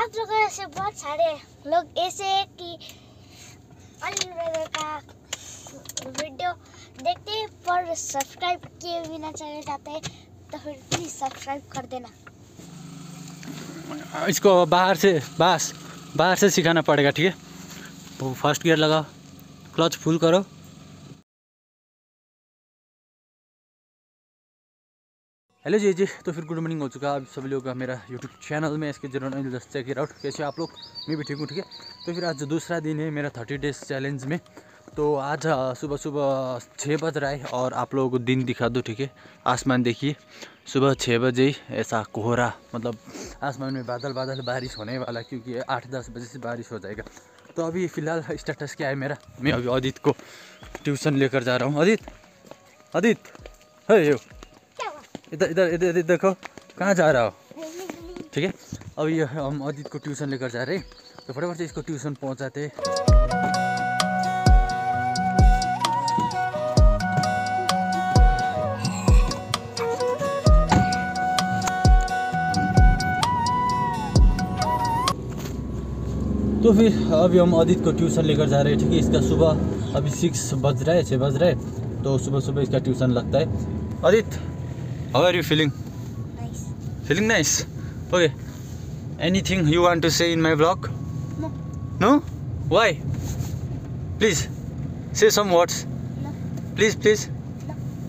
आप लोगों से बहुत सारे लोग ऐसे कि अन्य का वीडियो देखते हैं पर सब्सक्राइब किए बिना चैनल जाते हैं, तो प्लीज़ सब्सक्राइब कर देना। इसको बाहर से सिखाना पड़ेगा, ठीक है। तो फर्स्ट गियर लगाओ, क्लच फुल करो, हेलो जी। तो फिर गुड मॉर्निंग हो चुका आप सभी लोगों का मेरा यूट्यूब चैनल में, इसके जरूर जस्ट चेक आउट। कैसे आप लोग? मैं भी ठीक हूँ, ठीक है। तो फिर आज दूसरा दिन है मेरा 30 डेज चैलेंज में। तो आज सुबह 6 बज रहा है और आप लोगों को दिन दिखा दो, ठीक है। आसमान देखिए, सुबह 6 बजे ही ऐसा कोहरा, मतलब आसमान में बादल बारिश होने वाला, क्योंकि 8-10 बजे से बारिश हो जाएगा। तो अभी फ़िलहाल स्टेटस क्या है मेरा, मैं अभी अदित को ट्यूशन लेकर जा रहा हूँ। अदित है यो, इधर देखो, कहाँ जा रहा हो, ठीक है। अभी हम अदित को ट्यूशन लेकर जा रहे हैं, तो फटाफट से इसको ट्यूशन पहुँचाते हैं। तो फिर अभी हम अदित को ट्यूशन लेकर जा रहे हैं, ठीक है। इसका सुबह अभी 6 बज रहा है, 6 बज रहे, तो सुबह सुबह इसका ट्यूशन लगता है। Adit, how are you feeling? Feeling nice, okay. Anything you want to say in my blog? No? Why? Please say some words, please please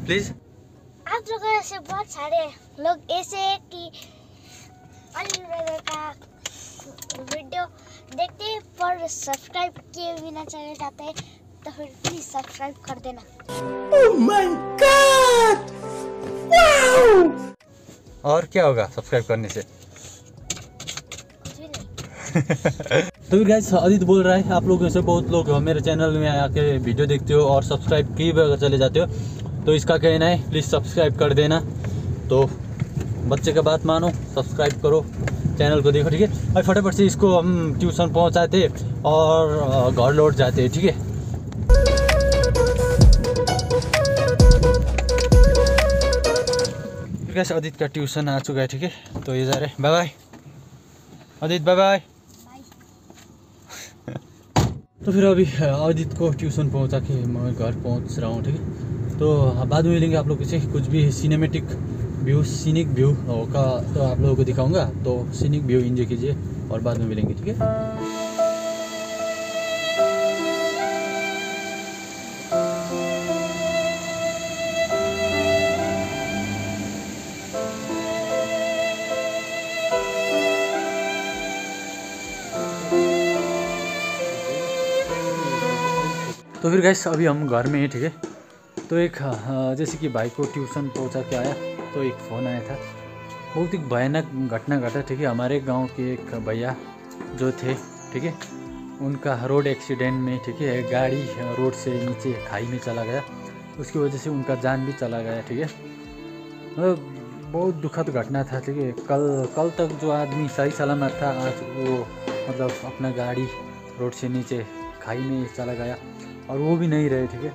please. आप लोगों से बहुत सारे लोग ऐसे कि वीडियो देखते हैं पर सब्सक्राइब किए बिना चैनल जाते हैं, तो प्लीज सब्सक्राइब कर देना। Oh my God! Wow! और क्या होगा सब्सक्राइब करने से? कुछ भी नहीं। तो फिर गाइस, अदित बोल रहा है आप लोगों से बहुत लोग मेरे चैनल में आके वीडियो देखते हो और सब्सक्राइब किए बगैर चले जाते हो, तो इसका कहना है प्लीज सब्सक्राइब कर देना। तो बच्चे का बात मानो, सब्सक्राइब करो, चैनल को देखो, ठीक है। और फटाफट से इसको हम ट्यूशन पहुंचाते और घर लौट जाते हैं, ठीक है। कैसे अदित का ट्यूशन आ चुका है, ठीक है। तो ये जा रहे हैं, bye bye Adit, bye bye. तो फिर अभी अदित को ट्यूशन पहुंचा के मैं घर पहुंच रहा हूँ, ठीक है। तो बाद में मिलेंगे आप लोग से, कुछ भी सीनिक व्यू का तो आप लोगों को दिखाऊंगा, तो सीनिक व्यू एंजॉय कीजिए और बाद में मिलेंगे, ठीक है। तो फिर गाइस अभी हम घर में हैं, ठीक है। तो एक जैसे कि भाई को ट्यूशन पहुंचा के आया तो एक फ़ोन आया था, बहुत ही भयानक घटना घटा, ठीक है। हमारे गांव के एक भैया जो थे, ठीक है, उनका रोड एक्सीडेंट में, ठीक है, गाड़ी रोड से नीचे खाई में चला गया, उसकी वजह से उनका जान भी चला गया, ठीक है। मतलब बहुत दुखद घटना था, ठीक है। कल तक जो आदमी सही सलामत था, आज वो मतलब अपना गाड़ी रोड से नीचे खाई में चला गया और वो भी नहीं रहे, ठीक है।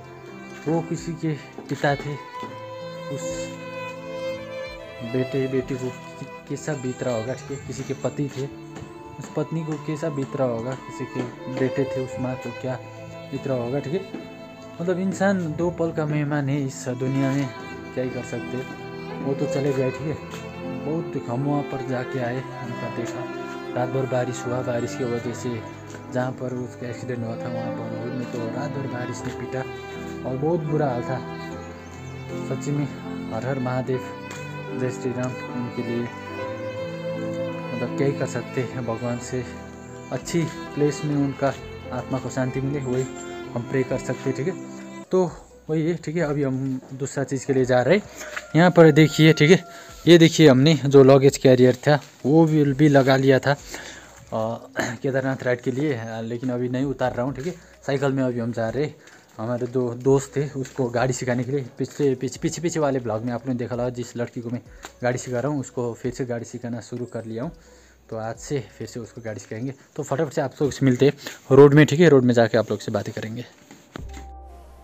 वो किसी के पिता थे, उस बेटी को कैसा बीत रहा होगा, ठीक है। किसी के पति थे, उस पत्नी को कैसा बीत रहा होगा, किसी के बेटे थे, उस माँ को क्या बीत रहा होगा, ठीक है। मतलब इंसान 2 पल का मेहमान है इस दुनिया में, क्या ही कर सकते, वो तो चले गए, ठीक है। बहुत हम वहाँ पर जाके आए, उनका देखा, रात भर बारिश हुआ, बारिश की वजह से जहाँ पर उसका एक्सीडेंट हुआ था वहाँ पर रोड में तो रात भर बारिश ने पीटा और बहुत बुरा हाल था। सच्ची में हर हर महादेव, जय श्री राम। उनके लिए मतलब क्या ही कर सकते हैं, भगवान से अच्छी प्लेस में उनका आत्मा को शांति मिले, वही हम प्रे कर सकते, ठीक है। तो वही है, ठीक है। अभी हम दूसरा चीज़ के लिए जा रहे हैं। यहाँ पर देखिए, ठीक है, ये देखिए हमने जो लगेज कैरियर था वो भी लगा लिया था केदारनाथ राइड के लिए, लेकिन अभी नहीं उतार रहा हूँ, ठीक है। साइकिल में अभी हम जा रहे हैं। हमारे दो दोस्त थे, उसको गाड़ी सिखाने के लिए, पीछे वाले ब्लॉग में आपने देखा होगा, जिस लड़की को मैं गाड़ी सिखा रहा हूँ उसको फिर से गाड़ी सिखाना शुरू कर लिया हूँ, तो आज से फिर से उसको गाड़ी सिखाएंगे। तो फटाफट से आप लोग से मिलते हैं रोड में, ठीक है। रोड में जाके आप लोग से बातें करेंगे।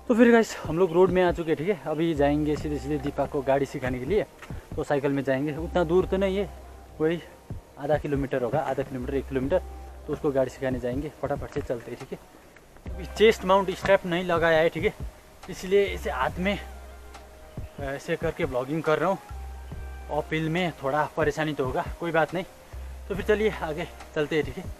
तो फिर गाइस हम लोग रोड में आ चुके हैं, ठीक है। अभी जाएंगे सीधे दीपा को गाड़ी सिखाने के लिए, तो साइकिल में जाएंगे, उतना दूर तो नहीं है, वही आधा किलोमीटर होगा, आधा किलोमीटर 1 किलोमीटर। तो उसको गाड़ी सिखाने जाएंगे, फटाफट से चलते हैं। ठीक है, अभी चेस्ट माउंट स्ट्रैप नहीं लगाया है, ठीक है, इसलिए इसे हाथ में ऐसे करके ब्लॉगिंग कर रहा हूँ। और पिल में थोड़ा परेशानी तो होगा, कोई बात नहीं। तो फिर चलिए आगे चलते हैं।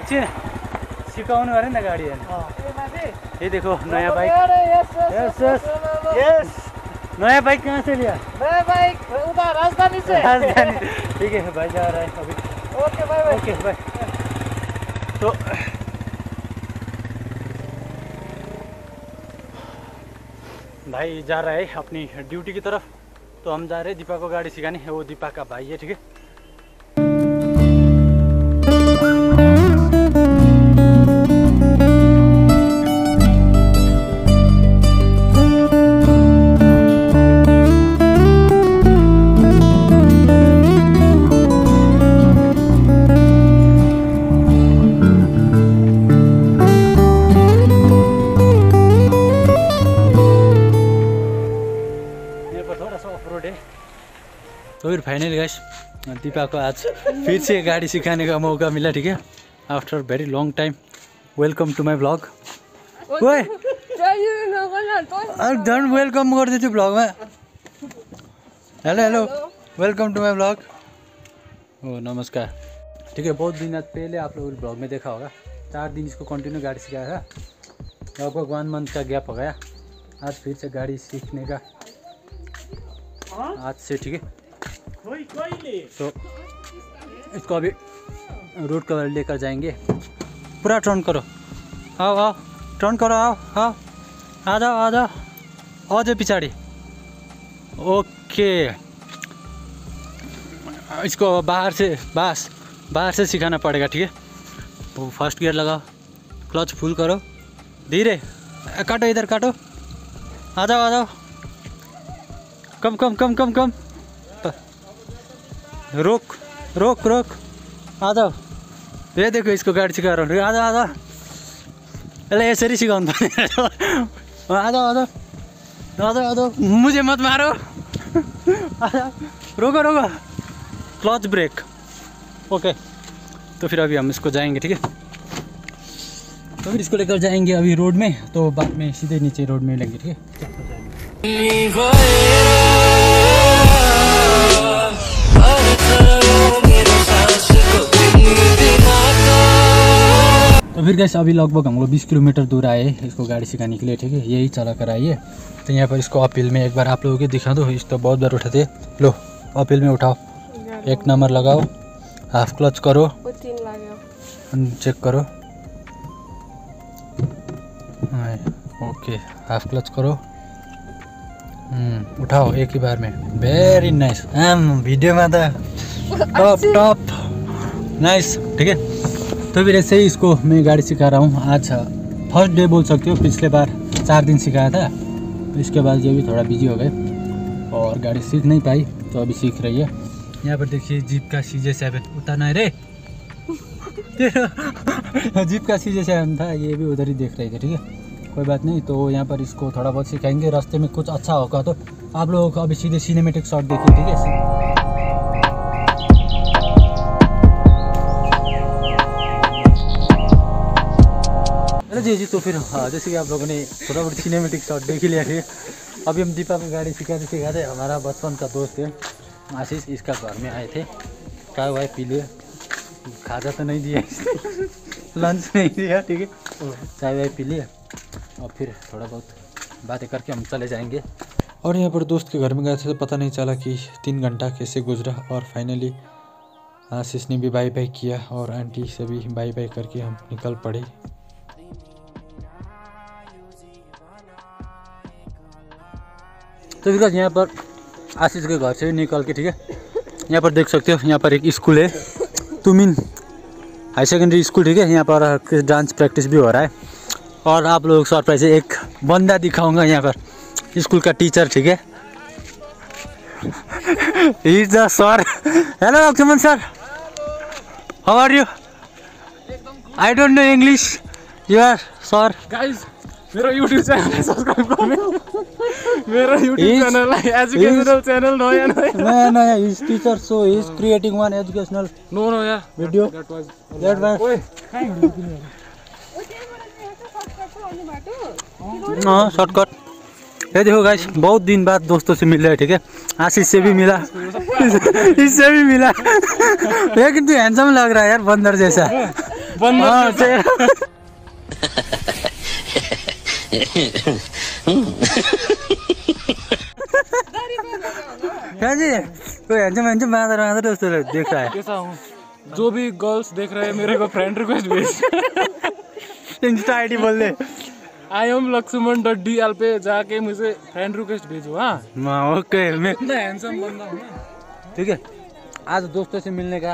ठीक है, सिकाउनु अरे ना गाड़ी है। ये देखो नया बाइक, यस। नया बाइक कहाँ से लिया? नया बाइक उधर राजधानी से। राजधानी, ठीक है भाई, जा रहा है अभी। Okay bye bye. Okay bye. तो भाई जा रहा है अपनी ड्यूटी की तरफ, तो हम जा रहे हैं दीपा को गाड़ी सिखाने। वो दीपा का भाई है, ठीक है। फिर फाइनली गाइस दीपा को आज फिर से गाड़ी सिखाने का मौका मिला, ठीक है, after very long time. Welcome to my blog. ओए डोन्ट वेलकम कर देती ब्लॉग में। Hello hello, welcome to my blog. ओ नमस्कार। ठीक है, बहुत दिन पहले आप लोग ब्लॉग में देखा होगा, 4 दिन इसको कंटिन्यू गाड़ी सिखाया था, लगभग 1 मंथ का गैप हो गया। आज फिर से गाड़ी सीखने का आज से, ठीक है। तो इसको अभी रोड कवर लेकर जाएंगे। पूरा टर्न करो, आओ आओ, टर्न करो, आओ आओ, आ जाओ आ जाओ, आ जाओ पिछाड़ी। ओके, इसको बाहर से, बस बाहर से सिखाना पड़ेगा, ठीक है। फर्स्ट गियर लगाओ, क्लच फुल करो, धीरे काटो, इधर काटो, आ जाओ आ जाओ, कम कम कम कम कम, रोक रोक रोक, आ जाओ। ये देखो इसको गाड़ी सिखा रहा हूँ, आ जाओ आ जाओ। अरे यसरी सिकाउनु पर्ने, आ जाओ आ जाओ आ जाओ आ जाओ, मुझे मत मारो, आ जाओ, रोको रोको, क्लच ब्रेक। ओके, तो फिर अभी हम इसको जाएंगे, ठीक है। तो फिर इसको लेकर जाएंगे अभी रोड में, तो बाद में सीधे नीचे रोड में मिलेंगे, ठीक है। तो फिर गाइस अभी लगभग हम लोग 20 किलोमीटर दूर आए इसको गाड़ी सिखाने के लिए, ठीक है। यही चला कर आइए। तो यहाँ पर इसको अपील में एक बार आप लोगों को दिखा दो, इसको तो बहुत बार उठाते। लो अपील में उठाओ, 1 नंबर लगाओ, हाफ क्लच करो, चेक करो, ओके, हाफ क्लच करो, उठाओ एक ही बार में। वेरी नाइस, वीडियो में था टॉप टॉप, नाइस, ठीक है। तो फिर ऐसे ही इसको मैं गाड़ी सिखा रहा हूँ। आज 1st डे बोल सकते हो, पिछले बार 4 दिन सिखाया था, इसके बाद ये भी थोड़ा बिजी हो गए और गाड़ी सीख नहीं पाई, तो अभी सीख रही है। यहाँ पर देखिए जीप का CJ7 उतारना है रे जीप का CJ7 था, ये भी उधर ही देख रही थी, ठीक है, कोई बात नहीं। तो यहाँ पर इसको थोड़ा बहुत सिखाएंगे, रास्ते में कुछ अच्छा होगा तो आप लोगों को। अभी सीधे सिनेमेटिक शॉट देखिए, ठीक है। अरे जी, तो फिर जैसे कि आप लोगों ने थोड़ा बहुत सिनेमेटिक शॉट देख लिया है। अभी हम दीपा में गाड़ी सिखाते। हमारा बचपन का दोस्त है आशीष, इसका घर में आए थे, चाय वाय पी लिए, खाजा तो नहीं दिया, लंच नहीं दिया, ठीक है, चाय वाय पी लिए और फिर थोड़ा बहुत बातें करके हम चले जाएंगे। और यहाँ पर दोस्त के घर में गए थे, तो पता नहीं चला कि 3 घंटा कैसे गुजरा। और फाइनली आशीष ने भी बाय बाय किया और आंटी से भी बाय बाय करके हम निकल पड़े। तो फिर यहाँ पर आशीष के घर से निकल के, ठीक है, यहाँ पर देख सकते हो, यहाँ पर एक स्कूल है, तुमिन हाई सेकेंडरी स्कूल, ठीक है। यहाँ पर डांस प्रैक्टिस भी हो रहा है। और आप लोगों को सरप्राइज है, एक बंदा दिखाऊंगा यहाँ पर, स्कूल का टीचर, ठीक है। Is the sir. Hello Laxman sir, how are you? I don't know English, you are sir. Guys मेरा YouTube चैनल सब्सक्राइब करो, मेरा YouTube चैनल है एजुकेशनल चैनल, नया नया नया। Is teacher so he is creating one educational no no यार video that was. ओए shortcut ये देखो गाइस, बहुत दिन बाद दोस्तों से मिल रहे हैं, ठीक है। आशीष से भी मिला, इससे भी मिला, ये कितनी हैंडसम लग रहा है यार, बंदर जैसा, बंदर जी। तो हैंडसम हैंडसम बंदर बंदर दोस्तों देख रहा है, कैसा हूँ। जो भी गर्ल्स देख रहे हैं मेरे को फ्रेंड रिक्वेस्ट भेज, इंस्टा आईडी बोल दे, आई एम लक्ष्मण .dl पे जाके मुझे फ्रेंड रिक्वेस्ट भेजो। हाँ ओके, मैं इतना हैंडसम बंदा हूँ, ठीक है। आज दोस्तों से मिलने का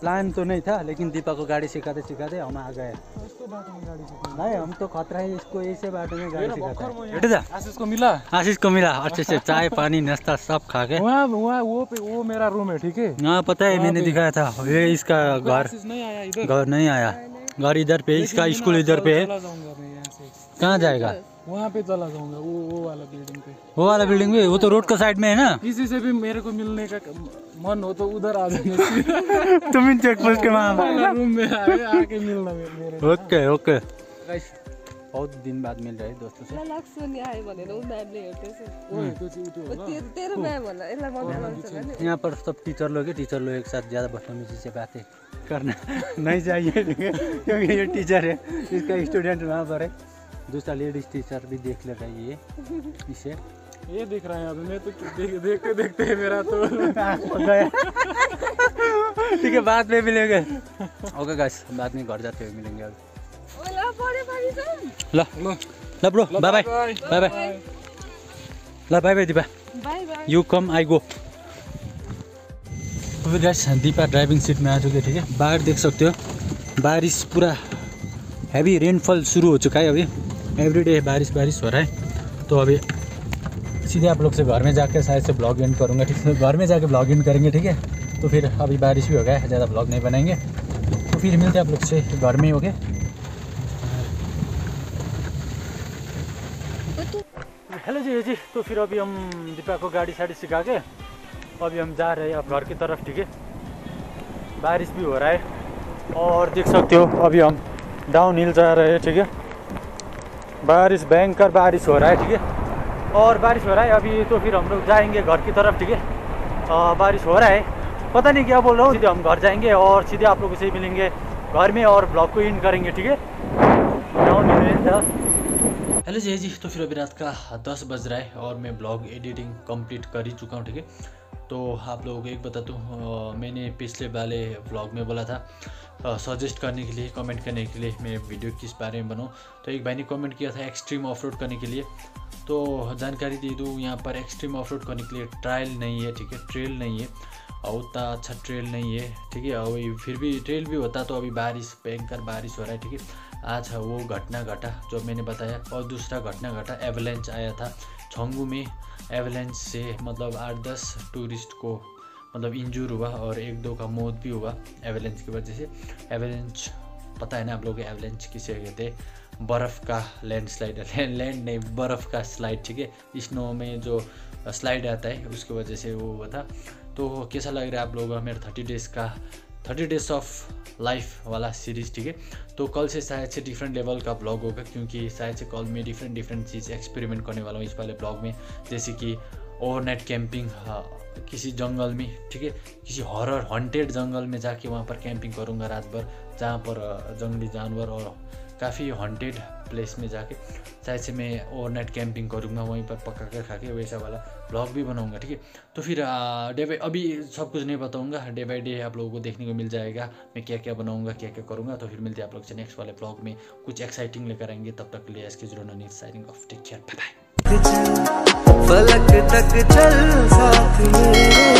प्लान तो नहीं था, लेकिन दीपा को गाड़ी सिखाते सिखाते हम आ गए। भाई हम तो खतरा है, इसको ऐसे बाटो में गाड़ी सिखाते। आशीष को मिला अच्छे से, चाय पानी नाश्ता सब खा के। वो मेरा रूम है, ठीक है। हाँ पता है, मैंने दिखाया था, ये इसका घर नहीं आया, घर इधर पे, इसका स्कूल इधर पे है। कहाँ जाएगा? वहाँ पे चला जाऊंगा, वो वाला बिल्डिंग पे। वो वाला बिल्डिंग पे, वो तो रोड का साइड में है ना। किसी से भी मेरे को मिलने का मन हो तो उधर आ जाएंगे, तुम इन चेक पोस्ट के वहाँ रूम में आके मिलना मेरे। ओके ओके, बहुत दिन बाद मिल रहे दोस्तों से। यहाँ पर सब टीचर लोग एक साथ ज्यादा बदतमीजी से बातें करना नहीं चाहिए, क्योंकि ये टीचर है, इसका स्टूडेंट वहाँ पर है। दूसरा लेडीज टीचर भी देख लेता है, ये देख रहा है अभी, मैं तो देखते देखते है मेरा तो ठीक है, बाद में मिलेंगे। ओके गाइस, बाद में घर जाते हुए मिलेंगे। ल bro, bye bye bye bye Deepa, you come I go. अभी गाइस दीपा ड्राइविंग सीट में आ चुके, ठीक है। बाहर देख सकते हो, बारिश पूरा हैवी रेनफॉल शुरू हो चुका है। अभी एवरीडे बारिश हो रहा है। तो अभी सीधे आप लोग से घर में जाकर शायद से ब्लॉग एंड करूँगा, ठीक है। घर में जाकर ब्लॉग एंड करेंगे, ठीक है। तो फिर अभी बारिश भी हो गया है, ज़्यादा ब्लॉग नहीं बनाएंगे। तो फिर मिलते हैं आप लोग से घर में, ओके। हेलो जी। तो फिर अभी हम दीपा को गाड़ी साड़ी सिखा के अभी हम जा रहे हैं अब घर की तरफ, ठीक है। बारिश भी हो रहा है और देख सकते हो अभी हम डाउन हिल जा रहे हैं, ठीक है। बारिश, भयंकर बारिश हो रहा है, ठीक है। और बारिश हो रहा है अभी, तो फिर हम लोग जाएंगे घर की तरफ, ठीक है। बारिश हो रहा है, पता नहीं क्या बोल रहा हूँ। सीधे हम घर जाएंगे और सीधे आप लोगों से मिलेंगे घर में और ब्लॉग को इन करेंगे, ठीक है। Down hill. हेलो जी। तो फिर अभी रात का 10 बज रहा है और मैं ब्लॉग एडिटिंग कंप्लीट कर ही चुका हूँ, ठीक है। तो आप लोगों को एक बताता हूँ, मैंने पिछले वाले ब्लॉग में बोला था सजेस्ट करने के लिए, कमेंट करने के लिए मैं वीडियो किस बारे में बनाऊँ। तो एक भाई ने कमेंट किया था एक्सट्रीम ऑफरोड करने के लिए, तो जानकारी दे दूँ, यहाँ पर एक्सट्रीम ऑफरोड करने के लिए ट्रायल नहीं है, ठीक है, ट्रेल नहीं है, और उतना अच्छा ट्रेल नहीं है, ठीक है। और फिर भी ट्रेल भी होता तो अभी बारिश, भयंकर बारिश हो रहा है, ठीक है। आज वो घटना घटा जो मैंने बताया, और दूसरा घटना घटा एवलेंच आया था छंगू में। एवलेंच से मतलब 8-10 टूरिस्ट को मतलब इंजूर हुआ और 1-2 का मौत भी हुआ एवलेंच की वजह से। एवलेंच पता है ना आप लोग, एवलेंच किसे कहते हैं? बर्फ़ का लैंडस्लाइड, लैंड नहीं, बर्फ़ का स्लाइड, ठीक है। स्नो में जो स्लाइड आता है उसकी वजह से वो हुआ था। तो कैसा लग रहा है आप लोगों का मेरा 30 डेज़ का 30 डेज़ ऑफ लाइफ वाला सीरीज़, ठीक है। तो कल से शायद से डिफरेंट लेवल का ब्लॉग होगा, क्योंकि शायद से कल मैं डिफरेंट चीज़ एक्सपेरिमेंट करने वाला हूँ इस वाले ब्लॉग में, जैसे कि ओवरनाइट कैंपिंग किसी जंगल में, ठीक है, किसी हॉरर हॉन्टेड जंगल में जाके वहाँ पर कैंपिंग करूँगा रात भर, जहाँ पर जंगली जानवर और काफ़ी हॉन्टेड प्लेस में जाके शायद से मैं ओवरनाइट कैंपिंग करूँगा, वहीं पर पका कर खा के, वैसा वाला ब्लॉग भी बनाऊँगा, ठीक है। तो फिर डे बाई, अभी सब कुछ नहीं बताऊँगा, डे बाई डे आप लोगों को देखने को मिल जाएगा मैं क्या क्या बनाऊँगा, क्या क्या करूँगा। तो फिर मिलते हैं आप लोग से नेक्स्ट वाले ब्लॉग में, कुछ एक्साइटिंग लेकर आएंगे। तब तक के लिए इसके जरूर नहीं, signing off, take care, bye bye.